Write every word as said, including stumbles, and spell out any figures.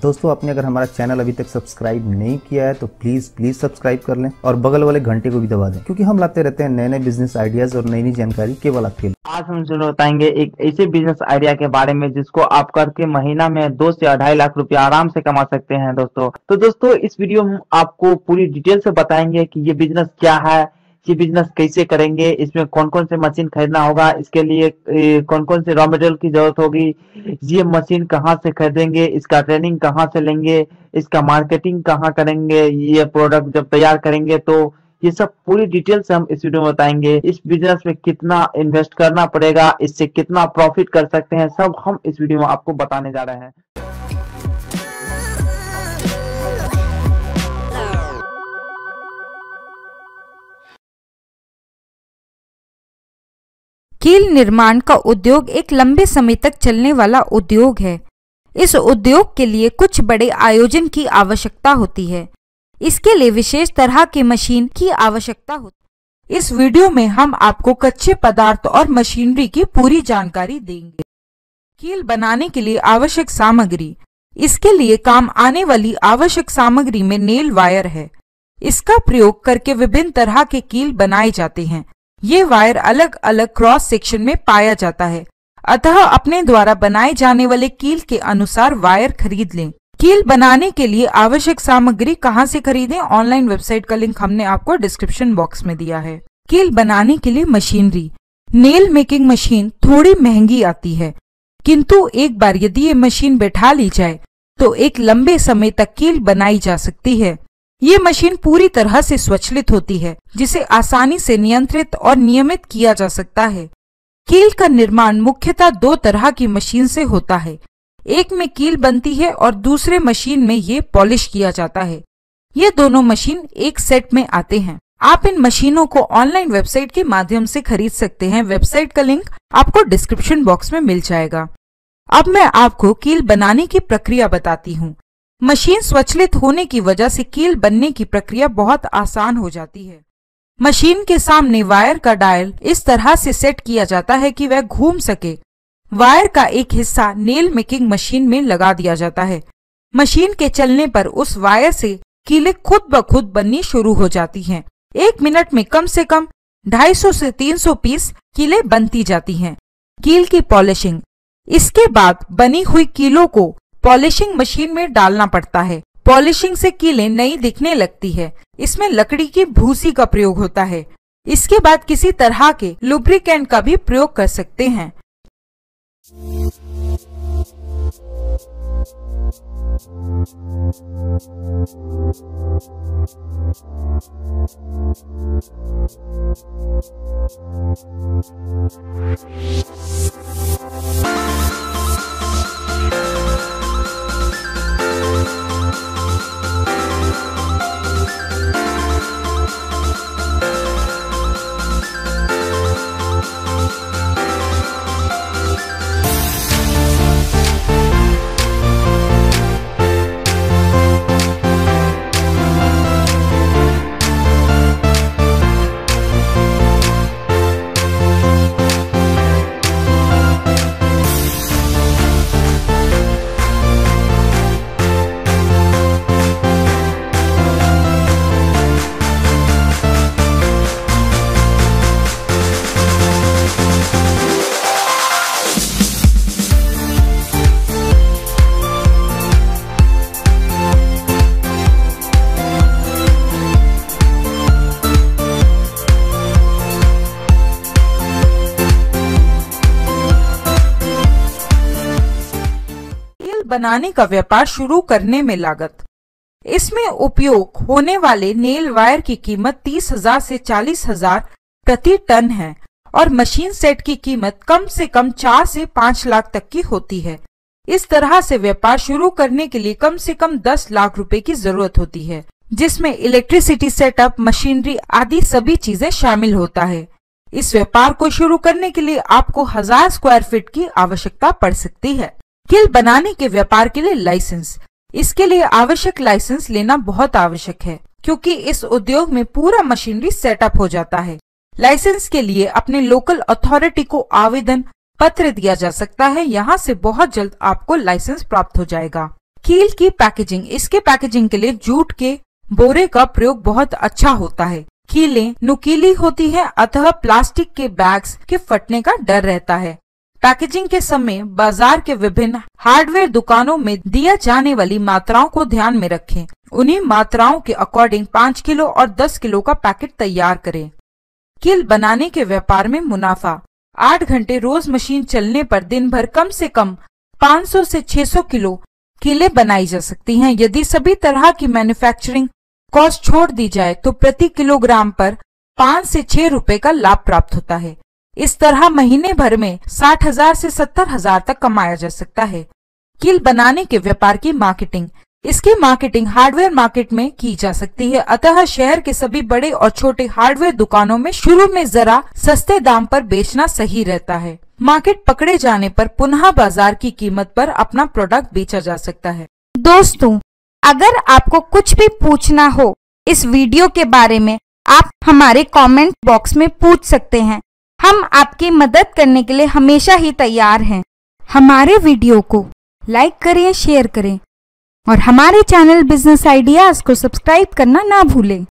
दोस्तों आपने अगर हमारा चैनल अभी तक सब्सक्राइब नहीं किया है तो प्लीज प्लीज सब्सक्राइब कर लें और बगल वाले घंटे को भी दबा दें, क्योंकि हम लाते रहते हैं नए नए बिजनेस आइडियाज और नई नई जानकारी केवल आपके लिए। आज हम जरूर बताएंगे एक ऐसे बिजनेस आइडिया के बारे में जिसको आप करके महीना में दो से ढाई लाख रुपया आराम से कमा सकते हैं दोस्तों। तो दोस्तों इस वीडियो में आपको पूरी डिटेल से बताएंगे कि ये बिजनेस क्या है, ये बिजनेस कैसे करेंगे, इसमें कौन कौन से मशीन खरीदना होगा, इसके लिए कौन कौन से रॉ मटेरियल की जरूरत होगी, ये मशीन कहाँ से खरीदेंगे, इसका ट्रेनिंग कहाँ से लेंगे, इसका मार्केटिंग कहाँ करेंगे, ये प्रोडक्ट जब तैयार करेंगे तो ये सब पूरी डिटेल से हम इस वीडियो में बताएंगे। इस बिजनेस में कितना इन्वेस्ट करना पड़ेगा, इससे कितना प्रॉफिट कर सकते हैं, सब हम इस वीडियो में आपको बताने जा रहे हैं। कील निर्माण का उद्योग एक लंबे समय तक चलने वाला उद्योग है। इस उद्योग के लिए कुछ बड़े आयोजन की आवश्यकता होती है। इसके लिए विशेष तरह के मशीन की आवश्यकता होती है। इस वीडियो में हम आपको कच्चे पदार्थ और मशीनरी की पूरी जानकारी देंगे। कील बनाने के लिए आवश्यक सामग्री, इसके लिए काम आने वाली आवश्यक सामग्री में नेल वायर है। इसका प्रयोग करके विभिन्न तरह के कील बनाए जाते हैं। ये वायर अलग अलग क्रॉस सेक्शन में पाया जाता है, अतः अपने द्वारा बनाए जाने वाले कील के अनुसार वायर खरीद लें। कील बनाने के लिए आवश्यक सामग्री कहाँ से खरीदें, ऑनलाइन वेबसाइट का लिंक हमने आपको डिस्क्रिप्शन बॉक्स में दिया है। कील बनाने के लिए मशीनरी, नेल मेकिंग मशीन थोड़ी महंगी आती है, किंतु एक बार यदि ये मशीन बैठा ली जाए तो एक लंबे समय तक कील बनाई जा सकती है। ये मशीन पूरी तरह से स्वचालित होती है, जिसे आसानी से नियंत्रित और नियमित किया जा सकता है। कील का निर्माण मुख्यतः दो तरह की मशीन से होता है, एक में कील बनती है और दूसरे मशीन में ये पॉलिश किया जाता है। ये दोनों मशीन एक सेट में आते हैं। आप इन मशीनों को ऑनलाइन वेबसाइट के माध्यम से खरीद सकते हैं। वेबसाइट का लिंक आपको डिस्क्रिप्शन बॉक्स में मिल जाएगा। अब मैं आपको कील बनाने की प्रक्रिया बताती हूँ। मशीन स्वचालित होने की वजह से कील बनने की प्रक्रिया बहुत आसान हो जाती है। मशीन के सामने वायर का डायल इस तरह से सेट किया जाता है कि वह घूम सके। वायर का एक हिस्सा नेल मेकिंग मशीन में लगा दिया जाता है। मशीन के चलने पर उस वायर से कीलें खुद ब खुद बननी शुरू हो जाती हैं। एक मिनट में कम से कम दो सौ पचास से तीन सौ पीस कीलें बनती जाती हैं। कील की पॉलिशिंग, इसके बाद बनी हुई कीलों को पॉलिशिंग मशीन में डालना पड़ता है। पॉलिशिंग से कीलें नई दिखने लगती है। इसमें लकड़ी की भूसी का प्रयोग होता है। इसके बाद किसी तरह के लुब्रिकेंट का भी प्रयोग कर सकते हैं। बनाने का व्यापार शुरू करने में लागत, इसमें उपयोग होने वाले नेल वायर की कीमत तीस हजार से चालीस हजार प्रति टन है और मशीन सेट की कीमत कम से कम चार से पाँच लाख तक की होती है। इस तरह से व्यापार शुरू करने के लिए कम से कम दस लाख रुपए की जरूरत होती है, जिसमें इलेक्ट्रिसिटी सेटअप, मशीनरी आदि सभी चीजें शामिल होता है। इस व्यापार को शुरू करने के लिए आपको हजार स्क्वायर फीट की आवश्यकता पड़ सकती है। कील बनाने के व्यापार के लिए लाइसेंस, इसके लिए आवश्यक लाइसेंस लेना बहुत आवश्यक है, क्योंकि इस उद्योग में पूरा मशीनरी सेटअप हो जाता है। लाइसेंस के लिए अपने लोकल अथॉरिटी को आवेदन पत्र दिया जा सकता है। यहाँ से बहुत जल्द आपको लाइसेंस प्राप्त हो जाएगा। कील की पैकेजिंग, इसके पैकेजिंग के लिए जूट के बोरे का प्रयोग बहुत अच्छा होता है। कीलें नुकीली होती है, अतः प्लास्टिक के बैग्स के फटने का डर रहता है। पैकेजिंग के समय बाजार के विभिन्न हार्डवेयर दुकानों में दिया जाने वाली मात्राओं को ध्यान में रखें। उन्हीं मात्राओं के अकॉर्डिंग पाँच किलो और दस किलो का पैकेट तैयार करें। कील बनाने के व्यापार में मुनाफा, आठ घंटे रोज मशीन चलने पर दिन भर कम से कम पाँच सौ से छह सौ किलो कीलें बनाई जा सकती हैं। यदि सभी तरह की मैन्युफैक्चरिंग कॉस्ट छोड़ दी जाए तो प्रति किलोग्राम पर पाँच से छह रुपए का लाभ प्राप्त होता है। इस तरह महीने भर में साठ हजार से सत्तर हजार तक कमाया जा सकता है। कील बनाने के व्यापार की मार्केटिंग, इसकी मार्केटिंग हार्डवेयर मार्केट में की जा सकती है। अतः शहर के सभी बड़े और छोटे हार्डवेयर दुकानों में शुरू में जरा सस्ते दाम पर बेचना सही रहता है। मार्केट पकड़े जाने पर पुनः बाजार की कीमत पर अपना प्रोडक्ट बेचा जा सकता है। दोस्तों, अगर आपको कुछ भी पूछना हो इस वीडियो के बारे में, आप हमारे कमेंट बॉक्स में पूछ सकते हैं। हम आपकी मदद करने के लिए हमेशा ही तैयार हैं। हमारे वीडियो को लाइक करें, शेयर करें और हमारे चैनल बिजनेस आइडियाज को सब्सक्राइब करना ना भूलें।